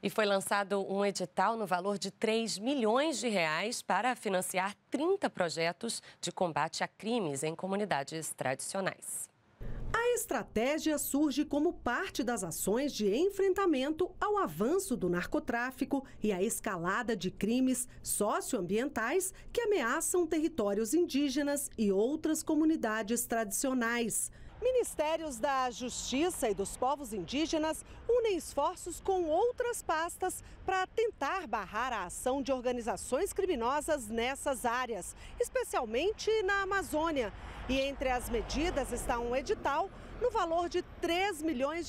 E foi lançado um edital no valor de R$ 3 milhões para financiar 30 projetos de combate a crimes em comunidades tradicionais. A estratégia surge como parte das ações de enfrentamento ao avanço do narcotráfico e à escalada de crimes socioambientais que ameaçam territórios indígenas e outras comunidades tradicionais. Ministérios da Justiça e dos Povos Indígenas unem esforços com outras pastas para tentar barrar a ação de organizações criminosas nessas áreas, especialmente na Amazônia. E entre as medidas está um edital no valor de R$ 3 milhões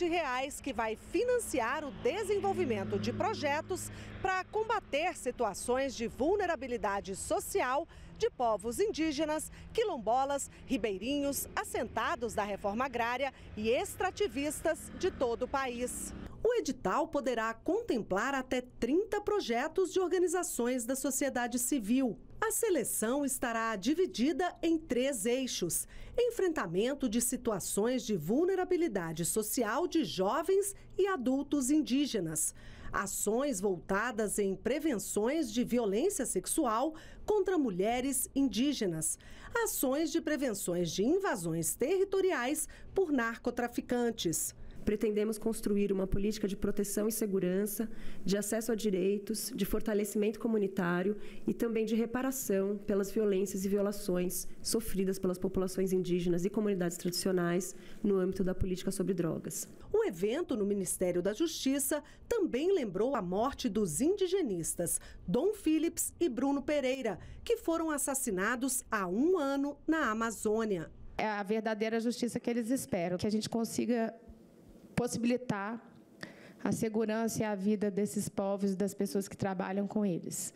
que vai financiar o desenvolvimento de projetos para combater situações de vulnerabilidade social de povos indígenas, quilombolas, ribeirinhos, assentados da reforma agrária e extrativistas de todo o país. O edital poderá contemplar até 30 projetos de organizações da sociedade civil. A seleção estará dividida em 3 eixos: enfrentamento de situações de vulnerabilidade social de jovens e adultos indígenas, ações voltadas em prevenções de violência sexual contra mulheres indígenas, ações de prevenções de invasões territoriais por narcotraficantes. Pretendemos construir uma política de proteção e segurança, de acesso a direitos, de fortalecimento comunitário e também de reparação pelas violências e violações sofridas pelas populações indígenas e comunidades tradicionais no âmbito da política sobre drogas. O evento no Ministério da Justiça também lembrou a morte dos indigenistas Dom Phillips e Bruno Pereira, que foram assassinados há um ano na Amazônia. É a verdadeira justiça que eles esperam, que a gente consiga possibilitar a segurança e a vida desses povos e das pessoas que trabalham com eles.